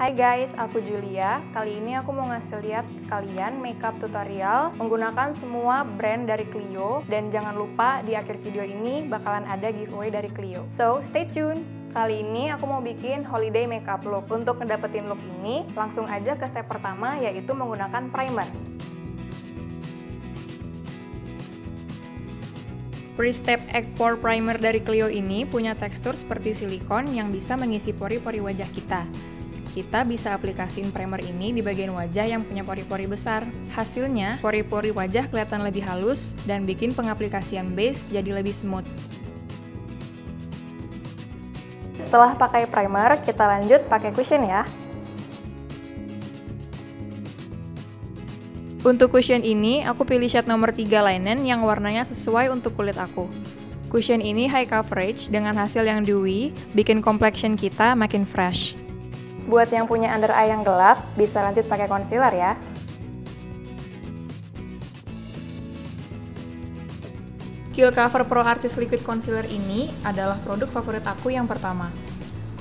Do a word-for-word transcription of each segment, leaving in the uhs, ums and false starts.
Hai guys, aku Julia. Kali ini aku mau ngasih lihat kalian makeup tutorial menggunakan semua brand dari Clio. Dan jangan lupa di akhir video ini bakalan ada giveaway dari Clio. So, stay tune! Kali ini aku mau bikin holiday makeup look. Untuk ngedapetin look ini, langsung aja ke step pertama yaitu menggunakan primer. Pre-Step Egg Pore Primer dari Clio ini punya tekstur seperti silikon yang bisa mengisi pori-pori wajah kita. Kita bisa aplikasiin primer ini di bagian wajah yang punya pori-pori besar. Hasilnya, pori-pori wajah kelihatan lebih halus dan bikin pengaplikasian base jadi lebih smooth. Setelah pakai primer, kita lanjut pakai cushion ya. Untuk cushion ini, aku pilih shade nomor tiga linen yang warnanya sesuai untuk kulit aku. Cushion ini high coverage dengan hasil yang dewy, bikin complexion kita makin fresh. Buat yang punya under eye yang gelap, bisa lanjut pakai concealer ya. Kill Cover Pro Artist Liquid Concealer ini adalah produk favorit aku yang pertama.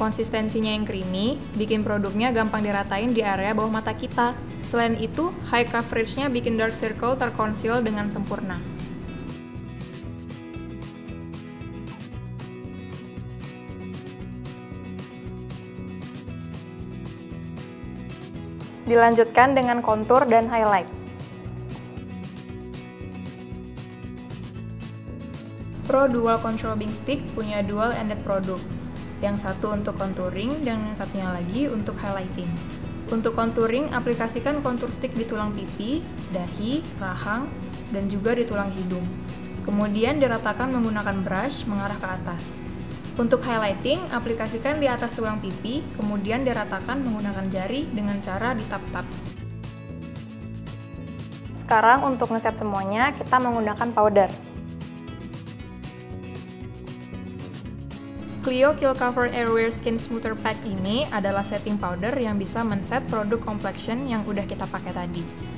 Konsistensinya yang creamy, bikin produknya gampang diratain di area bawah mata kita. Selain itu, high coverage-nya bikin dark circle terkonsil dengan sempurna. Dilanjutkan dengan contour dan highlight. Pro Dual Contouring Stick punya dual ended produk. Yang satu untuk contouring dan yang satunya lagi untuk highlighting. Untuk contouring, aplikasikan contour stick di tulang pipi, dahi, rahang, dan juga di tulang hidung. Kemudian diratakan menggunakan brush mengarah ke atas. Untuk highlighting, aplikasikan di atas tulang pipi, kemudian diratakan menggunakan jari dengan cara ditap-tap. Sekarang untuk ngeset semuanya, kita menggunakan powder. Clio Kill Cover Airwear Skin Smoother Pad ini adalah setting powder yang bisa men-set produk complexion yang udah kita pakai tadi.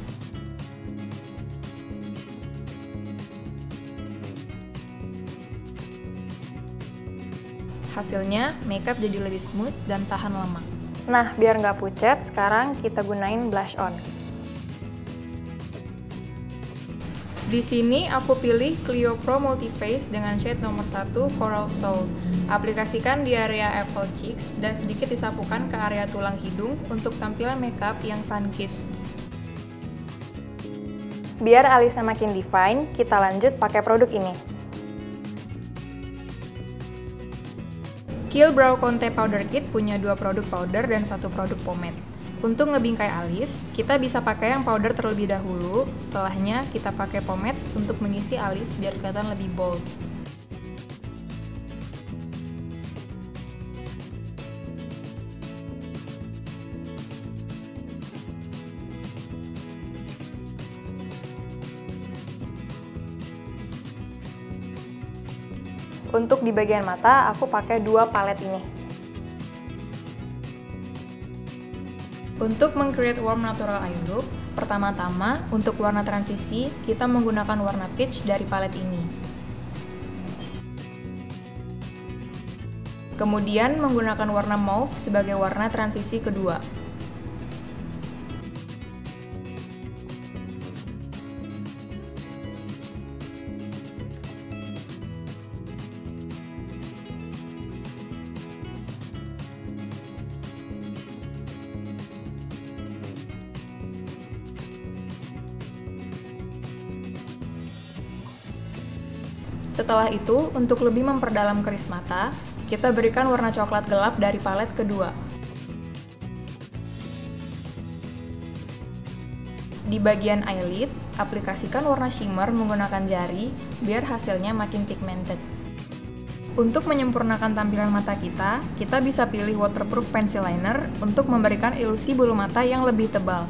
Hasilnya, makeup jadi lebih smooth dan tahan lama. Nah, biar nggak pucat, sekarang kita gunain blush on. Di sini aku pilih Clio Pro Multiface dengan shade nomor satu Coral Soul. Aplikasikan di area apple cheeks dan sedikit disapukan ke area tulang hidung untuk tampilan makeup yang sun-kissed. Biar alisnya makin define, kita lanjut pakai produk ini. Kill Brow Conte Powder Kit punya dua produk powder dan satu produk pomade. Untuk ngebingkai alis, kita bisa pakai yang powder terlebih dahulu, setelahnya kita pakai pomade untuk mengisi alis biar kelihatan lebih bold. Untuk di bagian mata, aku pakai dua palet ini. Untuk meng-create warm natural eye look, pertama-tama untuk warna transisi, kita menggunakan warna peach dari palet ini. Kemudian menggunakan warna mauve sebagai warna transisi kedua. Setelah itu, untuk lebih memperdalam keris mata, kita berikan warna coklat gelap dari palet kedua. Di bagian eyelid, aplikasikan warna shimmer menggunakan jari biar hasilnya makin pigmented. Untuk menyempurnakan tampilan mata kita, kita bisa pilih waterproof pencil liner untuk memberikan ilusi bulu mata yang lebih tebal.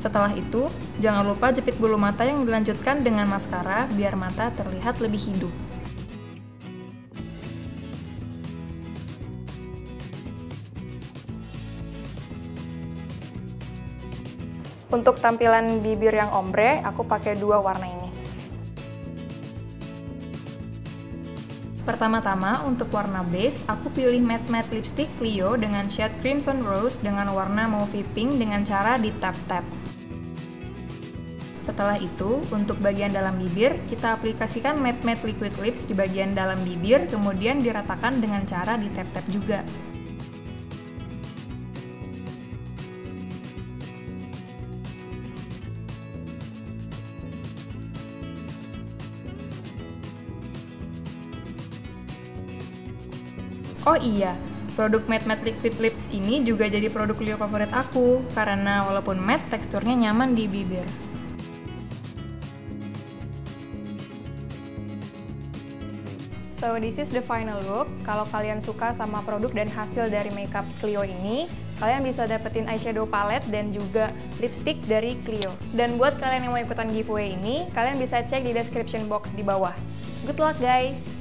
Setelah itu, jangan lupa jepit bulu mata yang dilanjutkan dengan maskara biar mata terlihat lebih hidup. Untuk tampilan bibir yang ombre, aku pakai dua warna ini. Pertama-tama untuk warna base, aku pilih Matte Matte Lipstick Clio dengan shade Crimson Rose dengan warna Mauvie Pink dengan cara ditap-tap. Setelah itu, untuk bagian dalam bibir, kita aplikasikan Matte Matte Liquid Lips di bagian dalam bibir, kemudian diratakan dengan cara ditap-tap juga. Oh iya, produk Matte Matte Liquid Lips ini juga jadi produk Clio favorit aku, karena walaupun matte, teksturnya nyaman di bibir. So, this is the final look. Kalau kalian suka sama produk dan hasil dari makeup Clio ini, kalian bisa dapetin eyeshadow palette dan juga lipstick dari Clio. Dan buat kalian yang mau ikutan giveaway ini, kalian bisa cek di description box di bawah. Good luck guys!